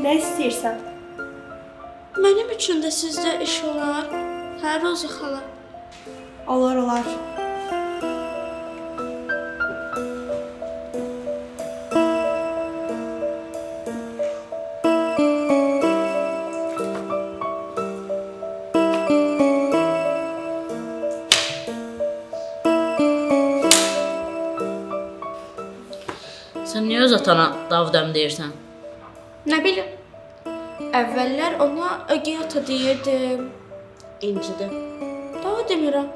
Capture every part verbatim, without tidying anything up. Nə istəyirsən? Mənim üçün də sizdə iş olar. Hə, Roza xala? Olar, olar. Sən niyə öz atana davdəm deyirsən? Nə bilim, əvvəllər ona ögey ata deyirdim, incidim. Daha demirəm.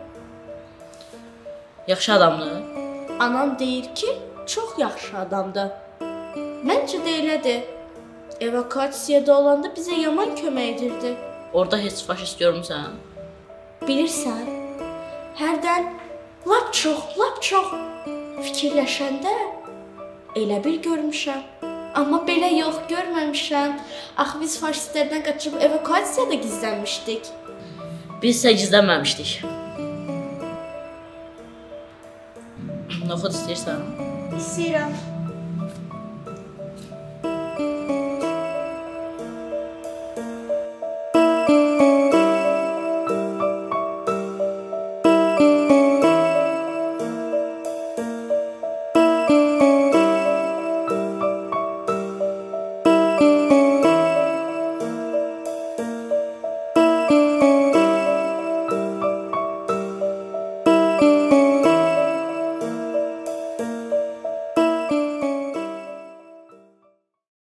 Yaxşı adamdır? Anam deyir ki, çox yaxşı adamdır. Məncə də elədi. Evakasiyada olanda bizə yaman kömək edirdi. Orada heç faşist görmüsən? Bilirsən, hərdən lap çox, lap çox fikirləşəndə elə bir görmüşəm, amma belə yox görməmişəm. Axı biz faşistlərdən qaçıb evakasiyada gizlənmişdik. Biz isə gizlənməmişdik. Noxud istəyirsən? İstəyirəm.